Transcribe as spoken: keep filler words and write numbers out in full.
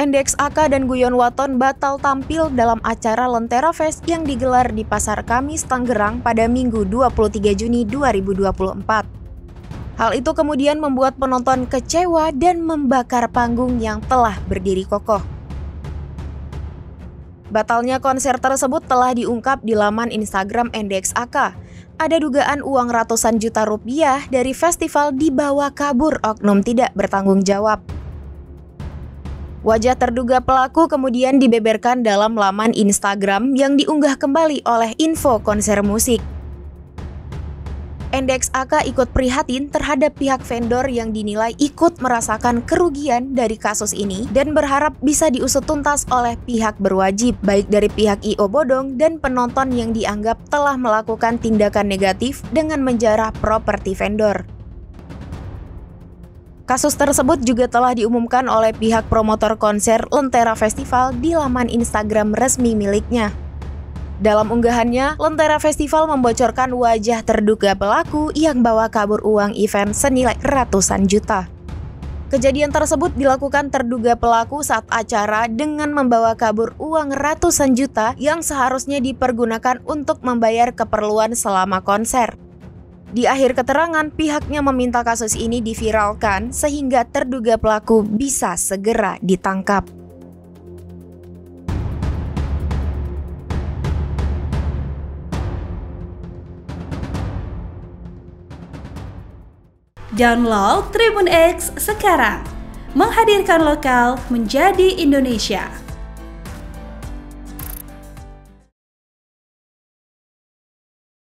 N D X A K A dan Guyon Wayon batal tampil dalam acara Lentera Fest yang digelar di Pasar Kamis, Tangerang pada Minggu dua puluh tiga Juni dua ribu dua puluh empat. Hal itu kemudian membuat penonton kecewa dan membakar panggung yang telah berdiri kokoh. Batalnya konser tersebut telah diungkap di laman Instagram N D X A K A. Ada dugaan uang ratusan juta rupiah dari festival dibawa kabur oknum tidak bertanggung jawab. Wajah terduga pelaku kemudian dibeberkan dalam laman Instagram yang diunggah kembali oleh Infokonsermusik. N D X A K A ikut prihatin terhadap pihak vendor yang dinilai ikut merasakan kerugian dari kasus ini dan berharap bisa diusut tuntas oleh pihak berwajib, baik dari pihak I O bodong dan penonton yang dianggap telah melakukan tindakan negatif dengan menjarah properti vendor. Kasus tersebut juga telah diumumkan oleh pihak promotor konser Lentera Festival di laman Instagram resmi miliknya. Dalam unggahannya, Lentera Festival membocorkan wajah terduga pelaku yang bawa kabur uang event senilai ratusan juta. Kejadian tersebut dilakukan terduga pelaku saat acara dengan membawa kabur uang ratusan juta yang seharusnya dipergunakan untuk membayar keperluan selama konser. Di akhir keterangan, pihaknya meminta kasus ini diviralkan sehingga terduga pelaku bisa segera ditangkap. Download TribunX sekarang, menghadirkan lokal menjadi Indonesia.